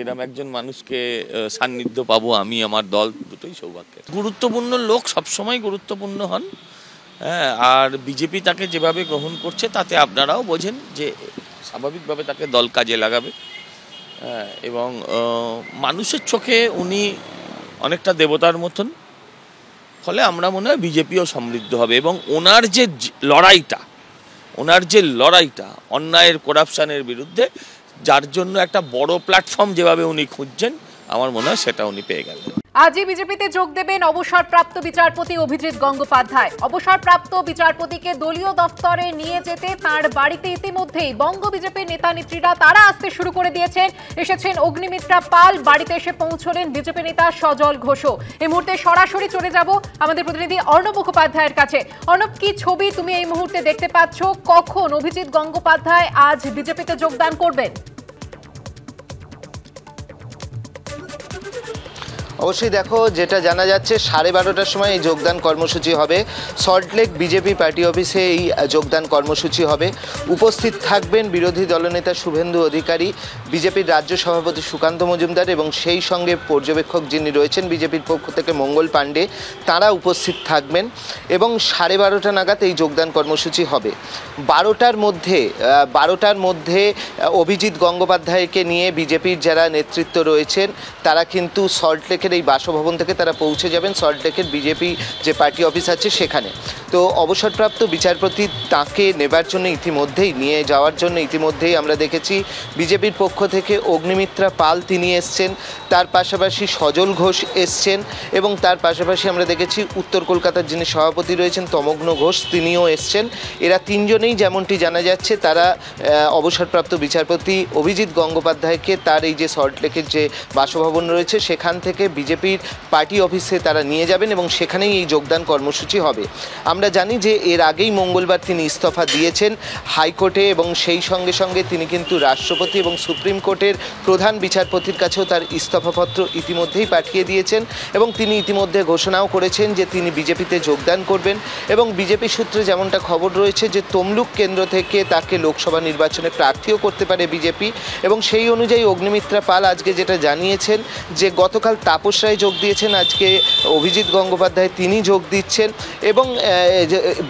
এরকম একজন মানুষকে সান্নিধ্য পাবো আমি, আমার দল, দুটোই সৌভাগ্যের। গুরুত্বপূর্ণ লোক সবসময় গুরুত্বপূর্ণ হন, হ্যাঁ, আর বিজেপি তাকে যেভাবে গ্রহণ করছে তাতে আপনারাও বোঝেন যে স্বাভাবিকভাবে তাকে দল কাজে লাগাবে, এবং মানুষের চোখে উনি অনেকটা দেবতার মতন, ফলে আমরা মনে হয় বিজেপিও সমৃদ্ধ হবে। এবং ওনার যে লড়াইটা, অন্যায়ের করাপশানের বিরুদ্ধে, যার জন্য একটা বড় প্ল্যাটফর্ম যেভাবে উনি খুঁজছেন, আমার মনে হয় সেটা উনি পেয়ে গেলেন। আজই বিজেপিতে যোগ দেবেন অবসরপ্রাপ্ত বিচারপতি অভিজিৎ গঙ্গোপাধ্যায়। অবসরপ্রাপ্ত বিচারপতিকে দলীয় দফতরে নিয়ে যেতে তাঁর বাড়িতে ইতিমধ্যেই বঙ্গ বিজেপির নেতা নেত্রীরা তারা আসতে শুরু করে দিয়েছেন। এসেছেন অগ্নিমিত্রা পাল, বাড়িতে এসে পৌঁছলেন বিজেপি নেতা সজল ঘোষ। এই মুহূর্তে সরাসরি চলে যাব আমাদের প্রতিনিধি অর্ণব মুখোপাধ্যায়ের কাছে। অর্ণব, কি ছবি তুমি এই মুহূর্তে দেখতে পাচ্ছ? কখন অভিজিৎ গঙ্গোপাধ্যায় আজ বিজেপিতে যোগদান করবেন? অবশ্যই দেখো, যেটা জানা যাচ্ছে 12:30টার সময় এই যোগদান কর্মসূচি হবে। সল্টলেক বিজেপি পার্টি অফিসে এই যোগদান কর্মসূচি হবে। উপস্থিত থাকবেন বিরোধী দলনেতা শুভেন্দু অধিকারী, বিজেপির রাজ্য সভাপতি সুকান্ত মজুমদার এবং সেই সঙ্গে পর্যবেক্ষক যিনি রয়েছেন বিজেপির পক্ষ থেকে মঙ্গল পাণ্ডে, তারা উপস্থিত থাকবেন। এবং 12:30 নাগাদ এই যোগদান কর্মসূচি হবে। বারোটার মধ্যে অভিজিৎ গঙ্গোপাধ্যায়কে নিয়ে বিজেপির যারা নেতৃত্ব রয়েছেন তারা কিন্তু সল্টলেক এই বাসভবন থেকে তারা পৌঁছে যাবেন সল্টলেকের বিজেপি যে পার্টি অফিস আছে সেখানে। তো অবসরপ্রাপ্ত বিচারপতি তাকে নেবার জন্য ইতিমধ্যেই, নিয়ে যাওয়ার জন্য ইতিমধ্যেই আমরা দেখেছি বিজেপির পক্ষ থেকে অগ্নিমিত্রা পাল তিনি এসছেন, তার পাশাপাশি সজল ঘোষ এসছেন এবং তার পাশাপাশি আমরা দেখেছি উত্তর কলকাতার যিনি সভাপতি রয়েছেন তমগ্ন ঘোষ তিনিও এসছেন। এরা তিনজনেই যেমনটি জানা যাচ্ছে তারা অবসরপ্রাপ্ত বিচারপতি অভিজিৎ গঙ্গোপাধ্যায়কে তার এই যে সল্টলেকের যে বাসভবন রয়েছে সেখান থেকে বিজেপির পার্টি অফিসে তারা নিয়ে যাবেন এবং সেখানেই এই যোগদান কর্মসূচি হবে। আমরা জানি যে এর আগেই মঙ্গলবার তিনি ইস্তফা দিয়েছেন হাইকোর্টে এবং সেই সঙ্গে সঙ্গে তিনি কিন্তু রাষ্ট্রপতি এবং সুপ্রিম কোর্টের প্রধান বিচারপতির কাছেও তার ইস্তফাপত্র ইতিমধ্যেই পাঠিয়ে দিয়েছেন এবং তিনি ইতিমধ্যে ঘোষণাও করেছেন যে তিনি বিজেপিতে যোগদান করবেন। এবং বিজেপি সূত্রে যেমনটা খবর রয়েছে যে তমলুক কেন্দ্র থেকে তাকে লোকসভা নির্বাচনে প্রার্থীও করতে পারে বিজেপি, এবং সেই অনুযায়ী অগ্নিমিত্রা পাল আজকে যেটা জানিয়েছেন যে গতকাল তাপস রায় যোগ দিয়েছেন, আজকে অভিজিৎ গঙ্গোপাধ্যায় তিনি যোগ দিচ্ছেন। এবং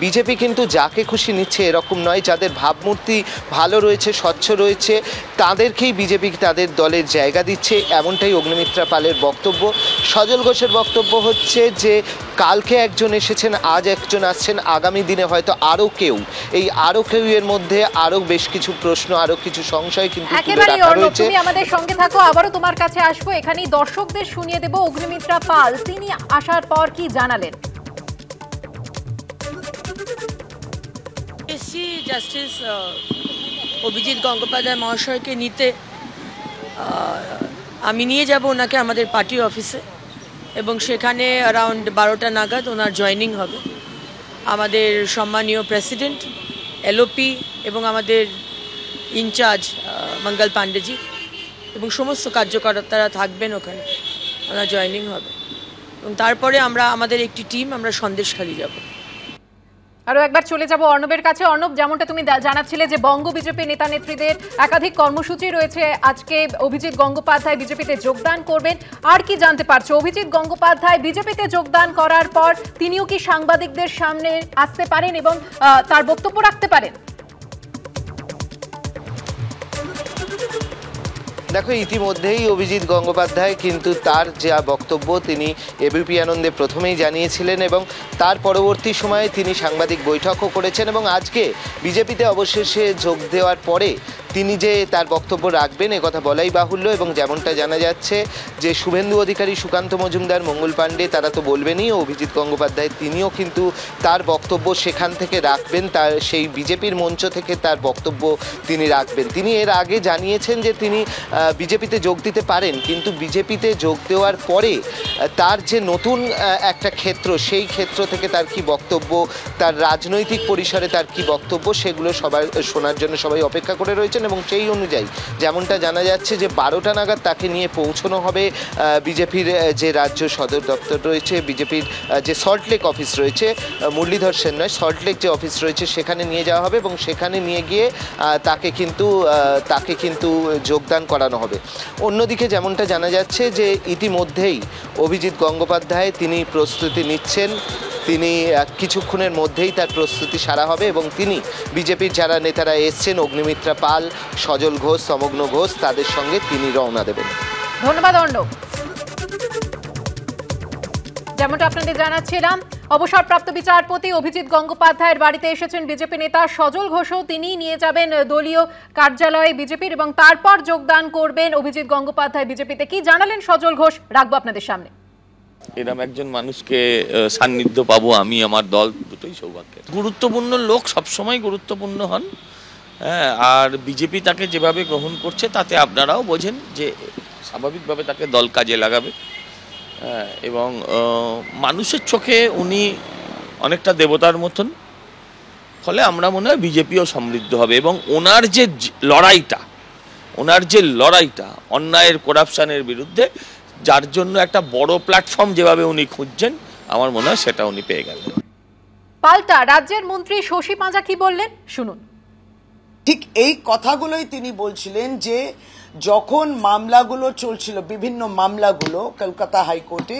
বিজেপি কিন্তু যাকে খুশি নিচ্ছে এরকম নয়, যাদের ভাবমূর্তি ভালো রয়েছে, স্বচ্ছ রয়েছে, তাদেরকেই বিজেপি তাদের দলের জায়গা দিচ্ছে, এমনটাই অগ্নিমিত্রা পালের বক্তব্য। সজল ঘোষের বক্তব্য হচ্ছে যে কালকে একজন এসেছেন, আজ একজন আসছেন, আগামী দিনে হয়তো আরও কেউ, এই আরও কেউ এর মধ্যে আরও বেশ কিছু প্রশ্ন, আরও কিছু সংশয় কিন্তু আমাদের সঙ্গে থাকো। আবারও তোমার কাছে আসবো, এখানেই দর্শকদের শুনিয়ে দেব অগ্নিমিত্রা পাল তিনি আসার পর কি জানালেন। এসি জাস্টিস অভিজিৎ গঙ্গোপাধ্যায় মহাশয়কে নিতে আমি নিয়ে যাব ওনাকে আমাদের পার্টি অফিসে এবং সেখানে অ্যারাউন্ড 12টা নাগাদ ওনার জয়েনিং হবে। আমাদের সম্মানীয় প্রেসিডেন্ট, এলওপি এবং আমাদের ইনচার্জ মঙ্গল পাণ্ডেজি এবং সমস্ত কার্যকর্তারা থাকবেন ওখানে, ওনার জয়েনিং হবে এবং তারপরে আমরা আমাদের একটি টিম আমরা সন্দেশখালি যাব। আরও একবার চলে যাব অর্ণবের কাছে। অর্ণব, যেমনটা তুমি জানাচ্ছিলে যে বঙ্গ বিজেপি নেতা নেত্রীদের একাধিক কর্মসূচি রয়েছে, আজকে অভিজিৎ গঙ্গোপাধ্যায় বিজেপিতে যোগদান করবেন। আর কি জানতে পারছো, অভিজিৎ গঙ্গোপাধ্যায় বিজেপিতে যোগদান করার পর তিনিও কি সাংবাদিকদের সামনে আসতে পারেন এবং তার বক্তব্য রাখতে পারেন? দেখো, ইতিমধ্যেই অভিজিৎ গঙ্গোপাধ্যায় কিন্তু তার যা বক্তব্য তিনি এবিপি আনন্দে প্রথমেই জানিয়েছিলেন এবং তার পরবর্তী সময়ে তিনি সাংবাদিক বৈঠকও করেছেন এবং আজকে বিজেপিতে অবশেষে যোগ দেওয়ার পরে তিনি যে তার বক্তব্য রাখবেন এ কথা বলাই বাহুল্য। এবং যেমনটা জানা যাচ্ছে যে শুভেন্দু অধিকারী, সুকান্ত মজুমদার, মঙ্গল পাণ্ডে তারা তো বলবেনই, অভিজিৎ গঙ্গোপাধ্যায় তিনিও কিন্তু তার বক্তব্য সেখান থেকে রাখবেন, তার সেই বিজেপির মঞ্চ থেকে তার বক্তব্য তিনি রাখবেন। তিনি এর আগে জানিয়েছেন যে তিনি বিজেপিতে যোগ দিতে পারেন, কিন্তু বিজেপিতে যোগ দেওয়ার পরে তার যে নতুন একটা ক্ষেত্র, সেই ক্ষেত্র থেকে তার কি বক্তব্য, তার রাজনৈতিক পরিসরে তার কি বক্তব্য, সেগুলো সবার শোনার জন্য সবাই অপেক্ষা করে রয়েছেন এবং সেই অনুযায়ী যেমনটা জানা যাচ্ছে যে 12টা নাগাদ তাকে নিয়ে পৌঁছানো হবে বিজেপির যে রাজ্য সদর দপ্তর রয়েছে, বিজেপির যে সল্টলেক অফিস রয়েছে, মুরলীধর সেন নয়, সল্টলেক যে অফিস রয়েছে সেখানে নিয়ে যাওয়া হবে এবং সেখানে নিয়ে গিয়ে তাকে কিন্তু যোগদান করানো হবে। অন্যদিকে যেমনটা জানা যাচ্ছে যে ইতিমধ্যেই অভিজিৎ গঙ্গোপাধ্যায় তিনি প্রস্তুতি নিচ্ছেন, তিনি কিছুক্ষণের মধ্যেই তার প্রস্তুতি সারা হবে এবং তিনি বিজেপির যারা নেতারা এসছেন অগ্নিমিত্রা পাল, সজল ঘোষ, তমগ্ন ঘোষ, তাদের সঙ্গে তিনি রওনা দেবেন। ধন্যবাদ অর্ণব। যেমনটা আপনাদের জানাচ্ছিলাম, অবসরপ্রাপ্ত বিচারপতি অভিজিৎ গঙ্গোপাধ্যায়ের বাড়িতে এসেছেন বিজেপি নেতা সজল ঘোষও, তিনি নিয়ে যাবেন দলীয় কার্যালয়ে বিজেপির এবং তারপর যোগদান করবেন অভিজিৎ গঙ্গোপাধ্যায় বিজেপিতে। কি জানালেন সজল ঘোষ, রাখবো আপনাদের সামনে। এরকম একজন মানুষকে সান্নিধ্য পাবো আমি, আমার দল দুটোই সৌভাগ্যের। গুরুত্বপূর্ণ লোক সবসময় গুরুত্বপূর্ণ হন, হ্যাঁ, আর বিজেপি তাকে যেভাবে গ্রহণ করছে তাতে আপনারাও বোঝেন যে স্বাভাবিকভাবে তাকে দল কাজে লাগাবে এবং মানুষের চোখে উনি অনেকটা দেবতার মতন, ফলে আমরা মনে হয় বিজেপিও সমৃদ্ধ হবে। এবং ওনার যে লড়াইটা অন্যায়ের, করাপশানের বিরুদ্ধে, যার জন্য একটা বড় প্ল্যাটফর্ম যেভাবে উনি খুঁজছেন, আমার মনে হয় সেটা উনি পেয়ে গেলেন। পাল্টা রাজ্যের মন্ত্রী শশী পাঁজা কি বললেন শুনুন। ঠিক এই কথাগুলোই তিনি বলছিলেন যে যখন মামলাগুলো চলছিল, বিভিন্ন মামলাগুলো কলকাতা হাইকোর্টে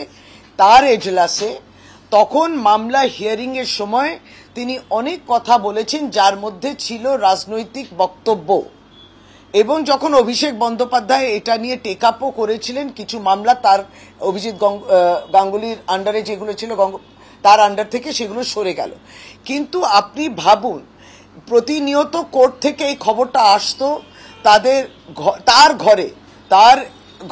তার এজলাসে, তখন মামলা হিয়ারিংয়ের সময় তিনি অনেক কথা বলেছেন যার মধ্যে ছিল রাজনৈতিক বক্তব্য। এবং যখন অভিষেক বন্দ্যোপাধ্যায় এটা নিয়ে টেক আপও করেছিলেন, কিছু মামলা তার অভিজিৎ গাঙ্গুলির আন্ডারে যেগুলো ছিল তার আন্ডার থেকে সেগুলো সরে গেল। কিন্তু আপনি ভাবুন, প্রতিনিয়ত কোর্ট থেকে এই খবরটা আসতো তার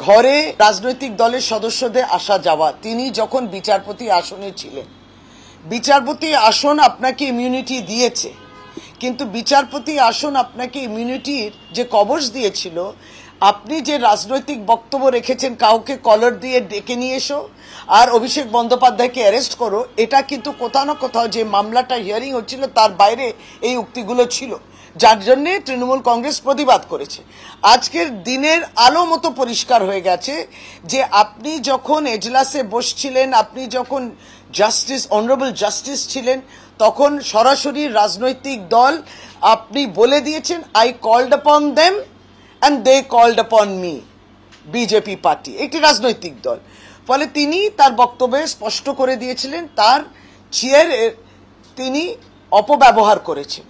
ঘরে রাজনৈতিক দলের সদস্যদের আসা যাওয়া। তিনি যখন বিচারপতি আসনে ছিলেন, বিচারপতি আসন আপনাকে ইমিউনিটি দিয়েছে, কিন্তু বিচারপতি আসন আপনাকে ইমিউনিটির যে কবচ দিয়েছিল, আপনি যে রাজনৈতিক বক্তব্য রেখেছেন, কাউকে কলার দিয়ে ডেকে নিয়ে এসো আর অভিষেক বন্দ্যোপাধ্যায়কে অ্যারেস্ট করো, এটা কিন্তু কোথাও না কোথাও যে মামলাটা হিয়ারিং হচ্ছিল তার বাইরে এই উক্তিগুলো ছিল, যার জন্যে তৃণমূল কংগ্রেস প্রতিবাদ করেছে। আজকের দিনের আলো মতো পরিষ্কার হয়ে গেছে যে আপনি যখন এজলাসে বসছিলেন, আপনি যখন জাস্টিস, অনারেবল জাস্টিস ছিলেন, তখন সরাসরি রাজনৈতিক দল আপনি বলে দিয়েছেন, I called upon them and they called upon me. BJP party একটি রাজনৈতিক দল, ফলে তিনি তার বক্তব্যে স্পষ্ট করে দিয়েছিলেন তার চেয়ারের তিনি অপব্যবহার করেছেন।